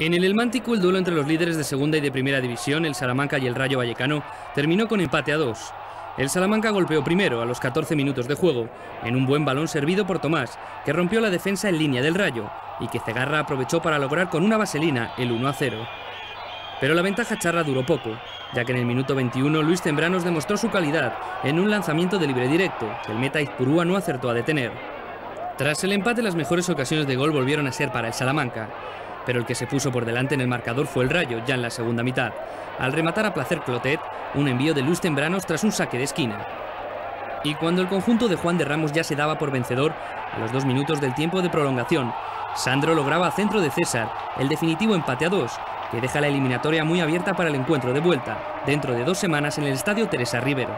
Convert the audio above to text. En el Helmántico, el duelo entre los líderes de segunda y de primera división, el Salamanca y el Rayo Vallecano, terminó con empate a 2. El Salamanca golpeó primero a los 14 minutos de juego, en un buen balón servido por Tomás, que rompió la defensa en línea del Rayo, y que Zegarra aprovechó para lograr con una vaselina el 1-0. Pero la ventaja charra duró poco, ya que en el minuto 21 Luis Cembranos demostró su calidad en un lanzamiento de libre directo, que el Metaiz Purúa no acertó a detener. Tras el empate, las mejores ocasiones de gol volvieron a ser para el Salamanca, pero el que se puso por delante en el marcador fue el Rayo, ya en la segunda mitad, al rematar a placer Clotet un envío de Luis Cembranos tras un saque de esquina. Y cuando el conjunto de Juan de Ramos ya se daba por vencedor, a los 2 minutos del tiempo de prolongación, Sandro lograba a centro de César el definitivo empate a 2, que deja la eliminatoria muy abierta para el encuentro de vuelta, dentro de 2 semanas en el Estadio Teresa Rivero.